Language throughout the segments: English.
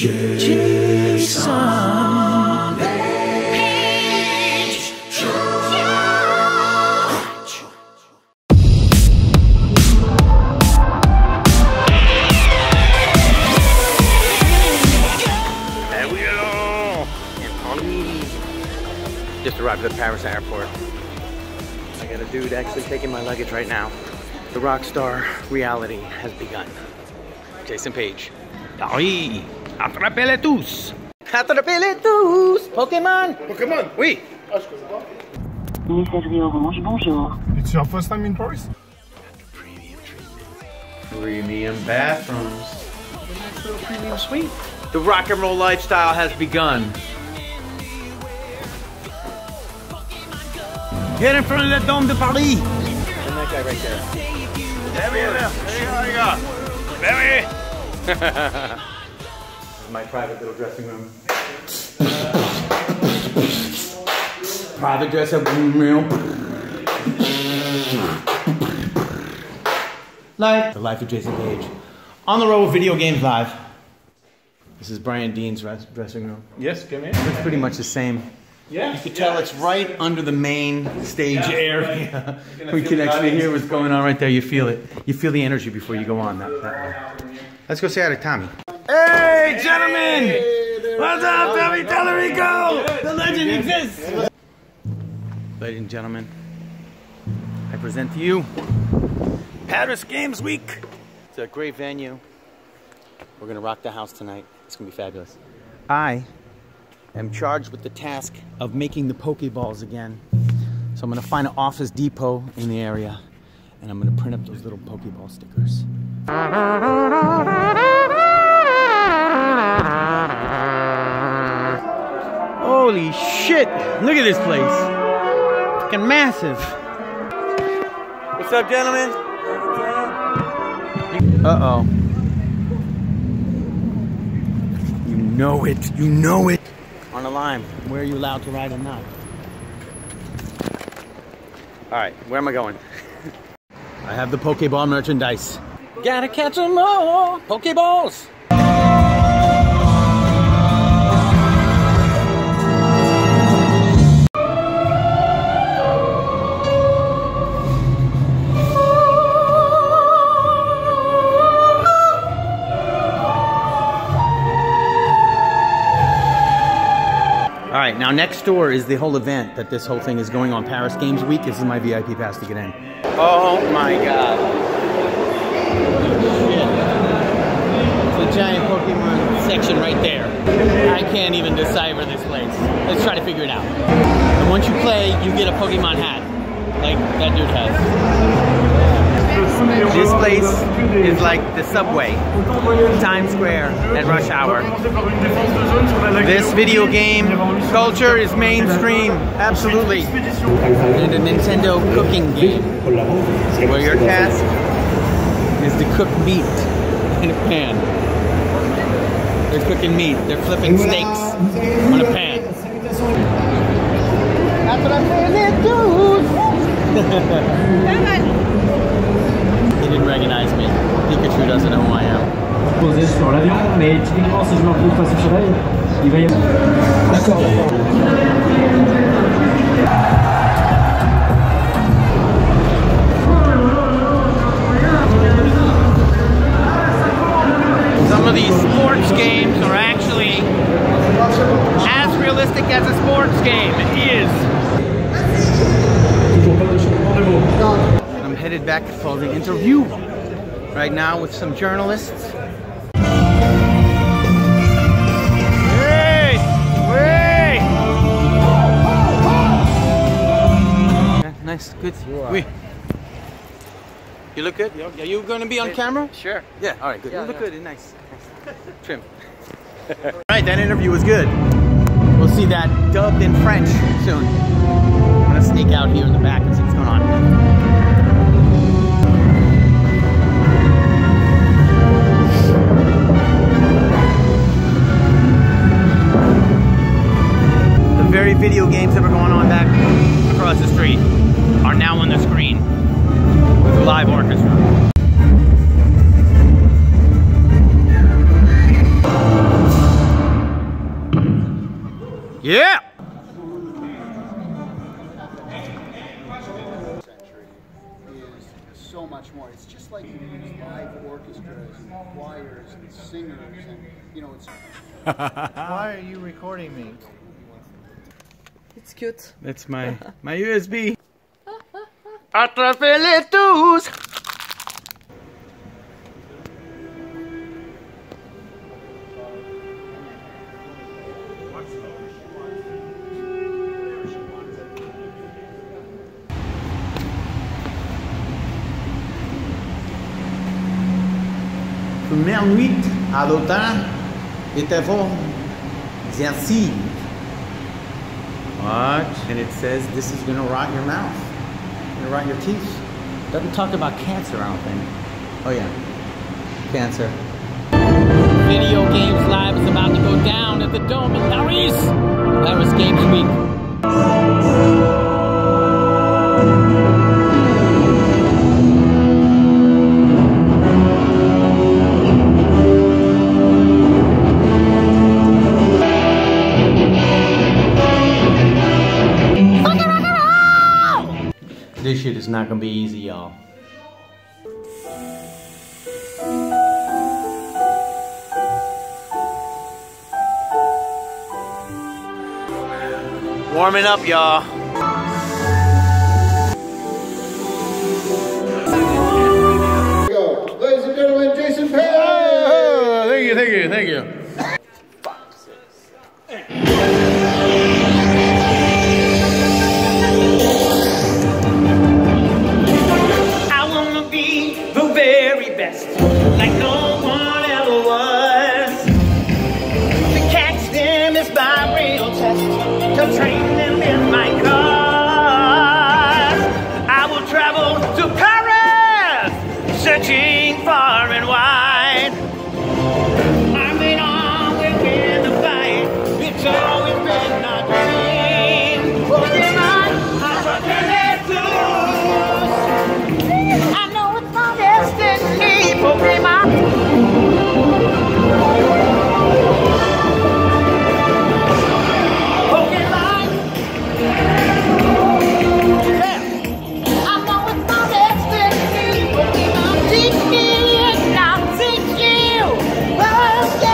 Jason Paige Church. There we go. Just arrived at the Paris airport. I got a dude actually taking my luggage right now. The rock star reality has begun. Jason Paige. Paris. Attrapez-les tous! Attrapez-les tous! Pokémon! Pokémon! Oui! Messagerie Orange, bonjour. It's your first time in Paris? Premium treatment. Premium bathrooms. Nice little premium suite. The rock and roll lifestyle has begun. Get in front of the Dome de Paris! And that guy right there. There we go! There we my private little dressing room. Private dressing room. Life. The life of Jason Paige. On the road with Video Games Live. This is Brian Dean's dressing room. Yes, come in. It's pretty much the same. Yeah. You can tell it's right under the main stage area. We can actually hear what's going on right there. You feel it. You feel the energy before you go on that way. Let's go say hi to Tommy. Hey, gentlemen! Hey, what's up, Tommy Tallarico? The legend exists! Yeah. Ladies and gentlemen, I present to you Paris Games Week. It's a great venue. We're gonna rock the house tonight. It's gonna be fabulous. I am charged with the task of making the Pokeballs again. So I'm gonna find an Office Depot in the area and I'm gonna print up those little Pokeball stickers. Holy shit! Look at this place. Fucking massive. What's up, gentlemen? Uh-oh. You know it. You know it. On a line. Where are you allowed to ride or not? Alright, where am I going? I have the Pokeball merchandise. Gotta catch them all! Pokeballs! Alright, now next door is the whole event that this whole thing is going on. Paris Games Week. This is my VIP pass to get in. Oh my god. Shit. It's a giant Pokemon section right there. I can't even decipher this place. Let's try to figure it out. And once you play, you get a Pokemon hat. Like that dude has. This place is like the subway. Times Square at rush hour. This video game culture is mainstream, absolutely. And a Nintendo cooking game, where your task is to cook meat in a pan. They're cooking meat, they're flipping steaks on a pan. He didn't recognize me. Pikachu doesn't know who I am. Posé sur l'avion, mais typiquement si je me retrouve face au soleil, il va y avoir... D'accord. Some of these sports games are actually as realistic as a sports game is. I'm headed back for the interview right now with some journalists. Nice, good. Oui. You look good? Are you going to be on camera? Sure. Yeah, all right, good. Yeah, you look good and nice. Trim. All right, that interview was good. We'll see that dubbed in French soon. I'm going to sneak out here in the back and see what's going on. The very video games that were going on back across the street are now on the screen with a live orchestra. Yeah! So much more. It's just like live orchestras and choirs and singers and, you know, it's... Why are you recording me? It's cute. That's my, USB. Atrapele tous! Première nuit à l'automne était fort exercitive. Watch, and it says this is gonna rot your mouth, gonna rot your teeth. Doesn't talk about cancer, I don't think. Oh yeah, cancer. Video Games Live is about to go down at the Dome in Paris. Paris Games Week. This shit is not gonna be easy, y'all. Warming up, y'all. Ladies and gentlemen, Jason Paige! Oh, thank you, thank you, thank you. Like no one ever was. To catch them is my real test. To train them in my cause. I will travel to Paris, searching far and wide. I've been always in the fight. It's always been my dream. Pokemon, I'm a Pikachu. I know it's my destiny. Pokemon. Pokemon. Yeah. I know it's my destiny. Pokemon. Teach me and I'll teach you. I'm the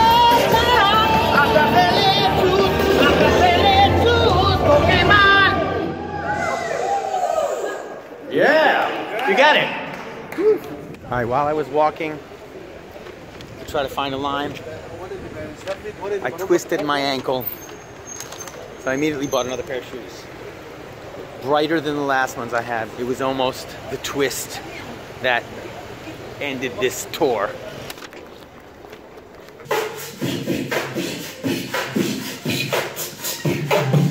Pokemon. Yeah, you got it. All right, while I was walking to try to find a line, I twisted my ankle, so I immediately bought another pair of shoes. Brighter than the last ones I had. It was almost the twist that ended this tour.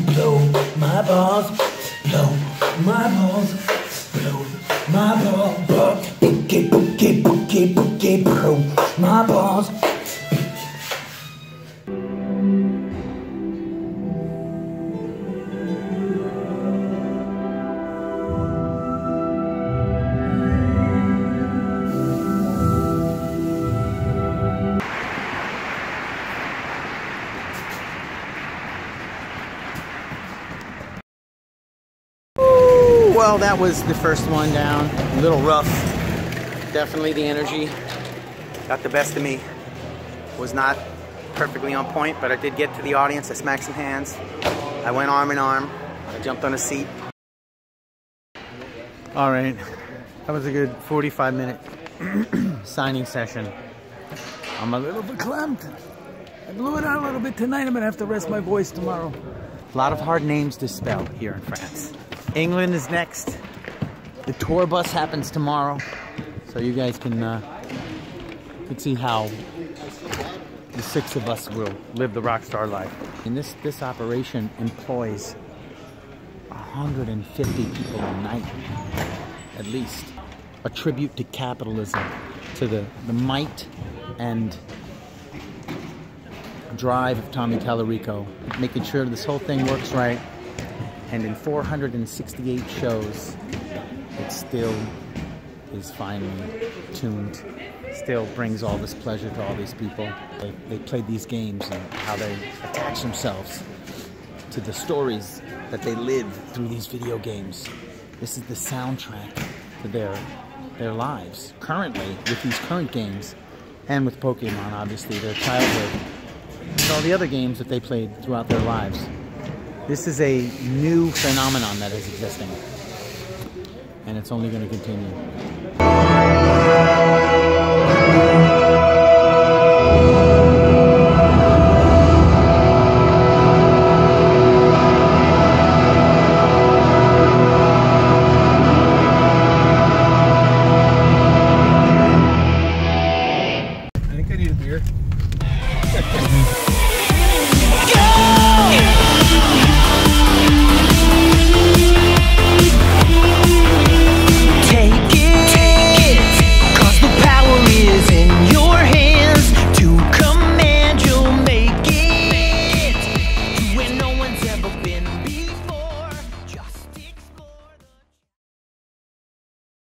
Blow my balls, blow my balls, blow my balls, blow. My balls. Ooh, well, that was the first one down. A little rough. Definitely the energy got the best of me. Was not perfectly on point, but I did get to the audience. I smacked some hands. I went arm in arm. I jumped on a seat. All right, that was a good 45-minute signing session. I'm a little bit clamped. I blew it out a little bit tonight. I'm gonna have to rest my voice tomorrow. A lot of hard names to spell here in France. England is next. The tour bus happens tomorrow. So you guys can see how the six of us will live the rock star life. And this operation employs 150 people a night, at least. A tribute to capitalism, to the might and drive of Tommy Tallarico, making sure this whole thing works right. And in 468 shows, it's still is finely tuned, still brings all this pleasure to all these people. They played these games and how they attach themselves to the stories that they live through these video games. This is the soundtrack to their lives currently with these current games, and with Pokemon, obviously, their childhood, and all the other games that they played throughout their lives. This is a new phenomenon that is existing, and it's only going to continue.